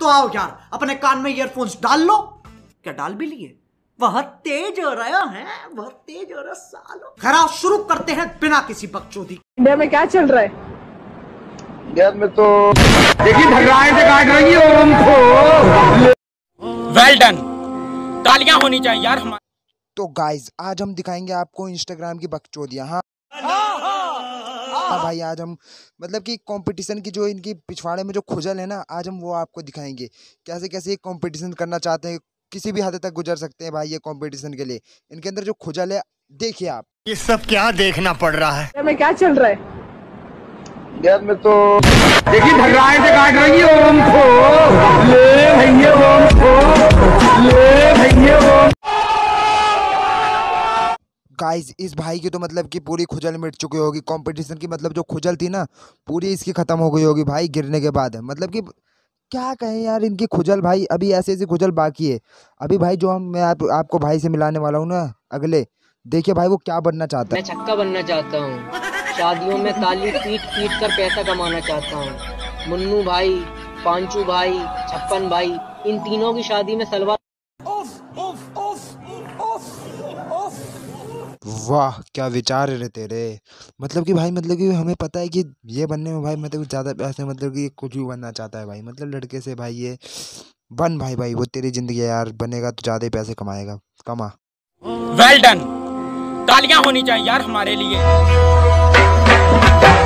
तो आओ यार अपने कान में ईयरफोन्स डाल लो। क्या डाल भी लिए? बहुत तेज हो रहा है, बहुत तेज हो रहा सालो। खराब शुरू करते हैं बिना किसी बकचोदी। इंडिया में क्या चल रहा है? इंडिया में तो देखिए भगवान से काट रही है हमको। वेल डन, तालियां होनी चाहिए यार हमारे। तो गाइज आज हम दिखाएंगे आपको इंस्टाग्राम की बकचोदियां। हाँ भाई आज हम मतलब कि कंपटीशन की जो इनकी पिछवाड़े में जो खुजल है ना, आज हम वो आपको दिखाएंगे कैसे कैसे ये कंपटीशन करना चाहते हैं, किसी भी हद तक गुजर सकते हैं भाई ये कंपटीशन के लिए। इनके अंदर जो खुजल है देखिए आप। ये सब क्या देखना पड़ रहा है? इंडिया में क्या चल रहा है? इंडिया में तो देखिए भगवान से काट रही है हमको। ले भैया हमको, ले भैया हमको। गाइस इस भाई की तो मतलब कि पूरी खुजल मिट चुकी होगी कंपटीशन की। मतलब जो खुजल थी ना पूरी इसकी खत्म हो गई होगी भाई गिरने के बाद। मतलब कि क्या कहें यार इनकी खुजल भाई, अभी ऐसी ऐसी खुजल बाकी है। अभी भाई जो मैं आपको भाई से मिलाने वाला हूँ ना अगले, देखिए भाई वो क्या बनना चाहता है। मैं छक्का बनना चाहता हूँ, शादियों में ताली पीट पीट कर पैसा कमाना चाहता हूँ। मुन्नू भाई, पांचू भाई, छप्पन भाई, इन तीनों की शादी में सलवार। वाह क्या विचार है तेरे। मतलब कि भाई मतलब कि हमें पता है कि ये बनने में भाई मतलब ज़्यादा पैसे, मतलब कि कुछ भी बनना चाहता है भाई। मतलब लड़के से भाई ये बन भाई, भाई वो तेरी जिंदगी है यार, बनेगा तो ज़्यादा ही पैसे कमाएगा, कमा। वेल डन, तालियां होनी चाहिए यार हमारे लिए।